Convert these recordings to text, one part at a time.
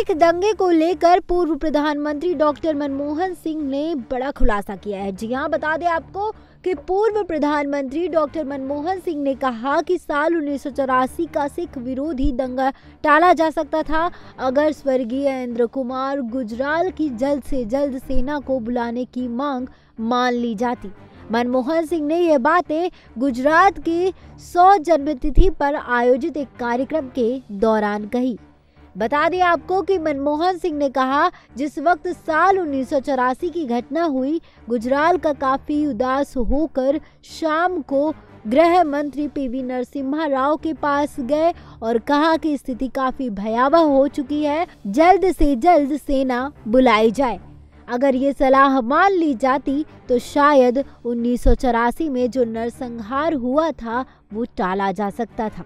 सिख दंगे को लेकर पूर्व प्रधानमंत्री डॉक्टर मनमोहन सिंह ने बड़ा खुलासा किया है। जी हाँ, बता दें आपको कि पूर्व प्रधानमंत्री डॉक्टर मनमोहन सिंह ने कहा कि साल 1984 का सिख विरोधी दंगा टाला जा सकता था अगर स्वर्गीय इंद्र कुमार गुजराल की जल्द से जल्द सेना को बुलाने की मांग मान ली जाती। मनमोहन सिंह ने यह बातें गुजरात की 100 जन्मतिथि पर आयोजित एक कार्यक्रम के दौरान कही। बता दें आपको कि मनमोहन सिंह ने कहा, जिस वक्त साल 1984 की घटना हुई, गुजराल का काफी उदास होकर शाम को गृह मंत्री PV नरसिम्हा राव के पास गए और कहा कि स्थिति काफी भयावह हो चुकी है, जल्द से जल्द सेना बुलाई जाए। अगर ये सलाह मान ली जाती तो शायद 1984 में जो नरसंहार हुआ था वो टाला जा सकता था।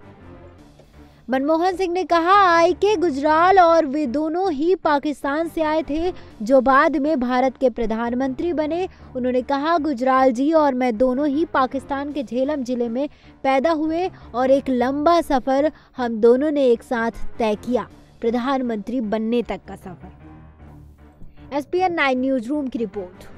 मनमोहन सिंह ने कहा, आई.के. गुजराल और वे दोनों ही पाकिस्तान से आए थे, जो बाद में भारत के प्रधानमंत्री बने। उन्होंने कहा, गुजराल जी और मैं दोनों ही पाकिस्तान के झेलम जिले में पैदा हुए और एक लंबा सफ़र हम दोनों ने एक साथ तय किया, प्रधानमंत्री बनने तक का सफ़र। SPN 9 न्यूज़ रूम की रिपोर्ट।